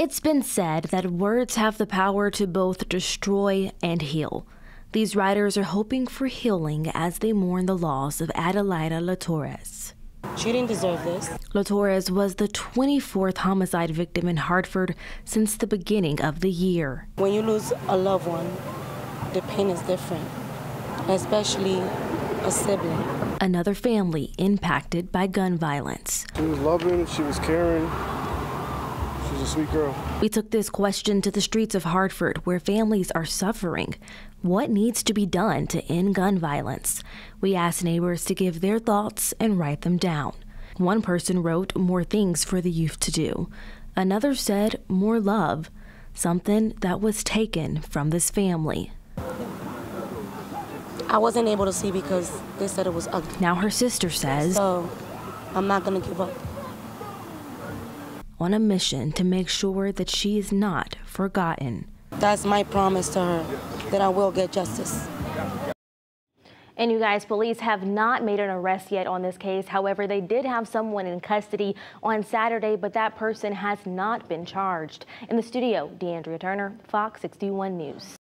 It's been said that words have the power to both destroy and heal. These riders are hoping for healing as they mourn the loss of Adelaida LaTorres. She didn't deserve this. LaTorres was the 24th homicide victim in Hartford since the beginning of the year. When you lose a loved one, the pain is different, especially a sibling. Another family impacted by gun violence. She was loving, she was caring. She's a sweet girl. We took this question to the streets of Hartford, where families are suffering. What needs to be done to end gun violence? We asked neighbors to give their thoughts and write them down. One person wrote more things for the youth to do. Another said more love, something that was taken from this family. I wasn't able to see because they said it was ugly. Now her sister says, so I'm not gonna give up. On a mission to make sure that she is not forgotten. That's my promise to her, that I will get justice. And you guys, police have not made an arrest yet on this case. However, they did have someone in custody on Saturday, but that person has not been charged. In the studio, DeAndrea Turner, Fox 61 News.